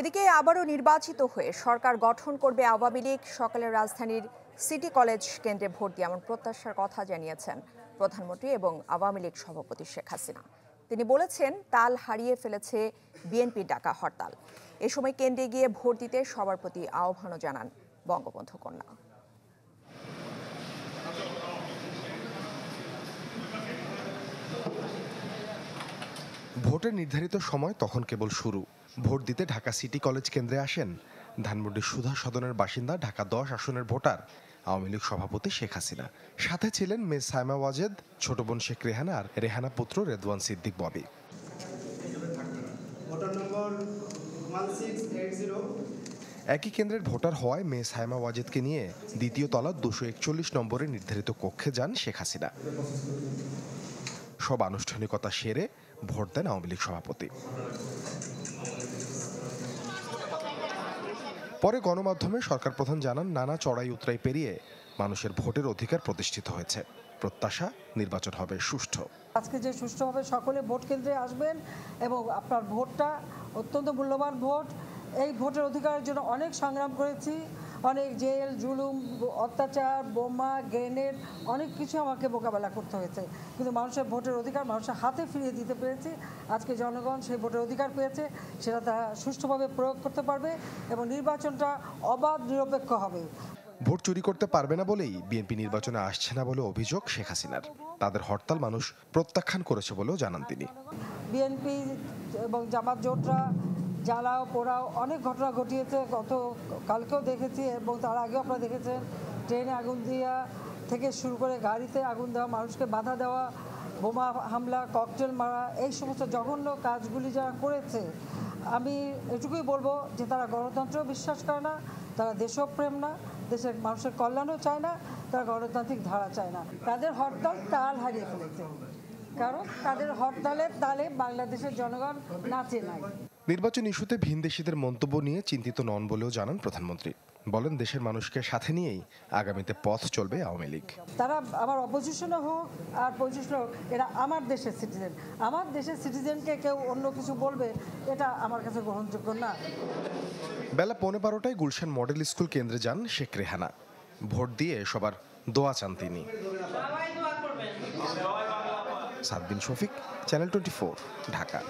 এদিকে আবারো নির্বাচিত হয়ে সরকার গঠন করবে আওয়ামী লীগ সকালে রাজধানীর সিটি কলেজ কেন্দ্রে ভোট দিয়ে এমন প্রত্যাশার কথা জানিয়েছেন প্রধানমন্ত্রী এবং আওয়ামী লীগ সভাপতি শেখ হাসিনা। তিনি বলেছেন তাল হারিয়ে ফেলেছে বিএনপি ডাকা হরতাল। এই সময় কেন্দ্রে গিয়ে ভোট দিতে সবার প্রতি আহ্বানও জানান বঙ্গবন্ধু কন্যা। ভোটের নির্ধারিত সময় তখন কেবল শুরু। ভোট দিতে ঢাকা সিটি কলেজ কেন্দ্রে আসেন ধানমন্ডির সুধা সদনের বাসিন্দা ঢাকা 10 আসনের ভোটার আওয়ামী লীগ সভাপতি শেখ হাসিনা। সাথে ছিলেন মেয়ে সায়মা ওয়াজেদ, ছোট বোন শেখ রেহানা আর রেহানা পুত্র রিদওয়ান সিদ্দিক ববি। একই কেন্দ্রের ভোটার হওয়ায় মেয়ে সায়মা ওয়াজেদকে নিয়ে দ্বিতীয় তলার 241 নম্বরে নির্ধারিত কক্ষে যান শেখ হাসিনা। সব আনুষ্ঠানিকতা সেরে ভোট দেন আওয়ামী লীগ সভাপতি। পরে গণমাধ্যমে সরকার প্রধান জানান নানা চড়াই উতরাই পেরিয়ে মানুষের ভোটের অধিকার প্রতিষ্ঠিত হয়েছে। প্রত্যাশা নির্বাচন হবে সুষ্ঠু। আজকে যে সুষ্ঠুভাবে সকলে ভোট কেন্দ্রে আসবেন এবং আপনার ভোটটা অত্যন্ত মূল্যবান ভোট। এই ভোটের অধিকারের জন্য অনেক সংগ্রাম করেছি, অনেক জেল জুলুম অত্যাচার বোমা গ্রেনেড অনেক কিছু আমাকে মোকাবেলা করতে হয়েছে, কিন্তু মানুষের ভোটের অধিকার মানুষের হাতে ফিরিয়ে দিতে পেরেছি। আজকে জনগণ সেই ভোটের অধিকার পেয়েছে, সেটা তারা সুষ্ঠুভাবে প্রয়োগ করতে পারবে এবং নির্বাচনটা অবাধ নিরপেক্ষ হবে। ভোট চুরি করতে পারবে না বলেই বিএনপি নির্বাচনে আসছে না বলে অভিযোগ শেখ হাসিনার। তাদের হরতাল মানুষ প্রত্যাখ্যান করেছে বলেও জানান তিনি। বিএনপি এবং জামাত জোটরা জ্বালাও পোড়াও অনেক ঘটনা ঘটিয়েছে, গতকালকেও দেখেছি এবং তার আগেও আপনারা দেখেছেন। ট্রেনে আগুন দেওয়া থেকে শুরু করে গাড়িতে আগুন দেওয়া, মানুষকে বাধা দেওয়া, বোমা হামলা, ককটেল মারা, এই সমস্ত জঘন্য কাজগুলি যারা করেছে, আমি এটুকুই বলবো যে তারা গণতন্ত্রেও বিশ্বাস করে না, তারা দেশপ্রেম না, দেশের মানুষের কল্যাণও চায় না, তারা গণতান্ত্রিক ধারা চায় না। তাদের হরতাল তাল হারিয়ে ফেলেছে, কারণ তাদের হরতালের তালে বাংলাদেশের জনগণ নাচে নাই। নির্বাচন ইস্যুতে ভিনদেশীদের মন্তব্য নিয়ে চিন্তিত নন বলেও জানান প্রধানমন্ত্রী। বলেন দেশের মানুষকে সাথে নিয়েই আগামীতে পথ চলবে আওয়ামী লীগ। তারা আমার অপোজিশনে হোক আর পজিশনে হোক, এরা আমার দেশের সিটিজেন। আমার দেশের সিটিজেনকে কেউ অন্য কিছু বলবে, এটা আমার কাছে গ্রহণযোগ্য না। বেলা 11:15টায় গুলশান মডেল স্কুল কেন্দ্রে যান শেখ রেহানা। ভোট দিয়ে সবার দোয়া চান তিনি। সাব্বির শফিক, চ্যানেল 24, ঢাকা।